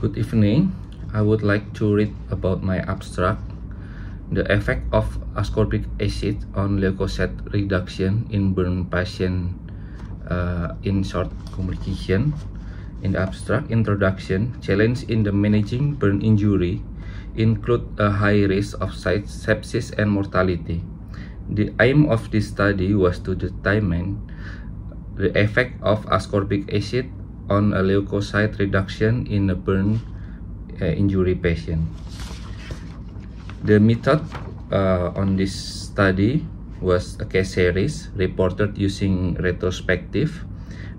Good evening. I would like to read about my abstract, The Effect of Ascorbic Acid on Leukocyte Reduction in Burn Patient in Short Communication. In the abstract introduction, challenge in the managing burn injury include a high risk of site sepsis and mortality. The aim of this study was to determine the effect of ascorbic acid on a leukocyte reduction in a burn injury patient. The method on this study was a case series reported using retrospective.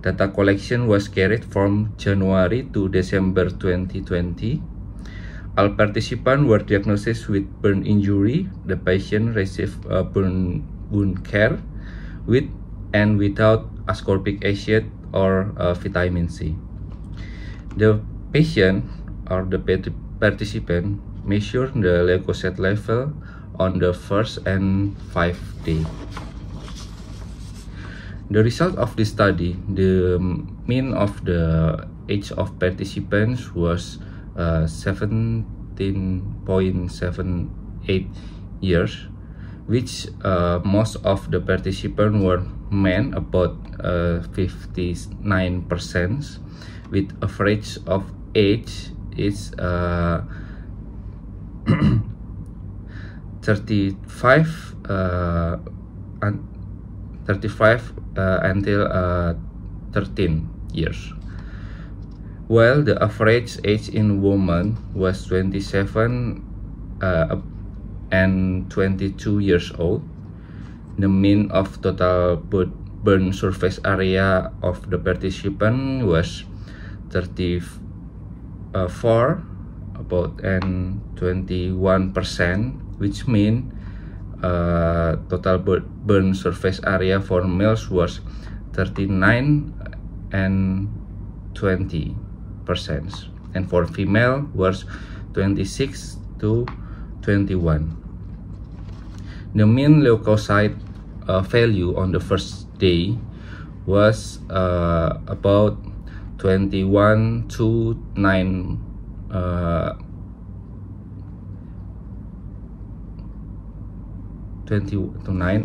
Data collection was carried from January to December 2020. All participants were diagnosed with burn injury. The patient received burn wound care with and without ascorbic acid or vitamin C. The patient or the participant measured the leukocyte level on the first and 5th day. The result of this study, the mean of the age of participants was 17.78 years, which most of the participants were men, about 59%, with average of age is 35 until 13 years, while the average age in women was 27 and 22 years old. The mean of total burn surface area of the participant was 34 about and 21%, which mean total burn surface area for males was 39 and 20%, and for female was 26 to 21. The mean leukocyte value on the 1st day was about 21 to 9,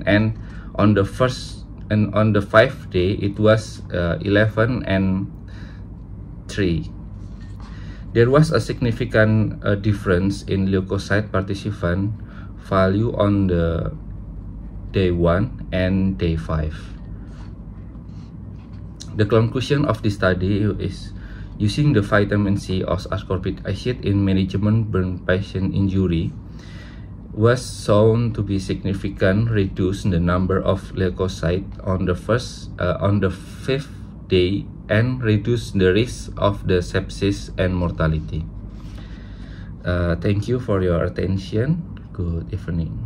and on the 5th day it was 11 and 3. There was a significant difference in leukocyte participant value on the day 1 and day 5. The conclusion of this study is using the vitamin C or ascorbic acid in management burn patient injury was shown to be significant reduce the number of leukocytes on the fifth day and reduce the risk of the sepsis and mortality. Thank you for your attention. Good evening.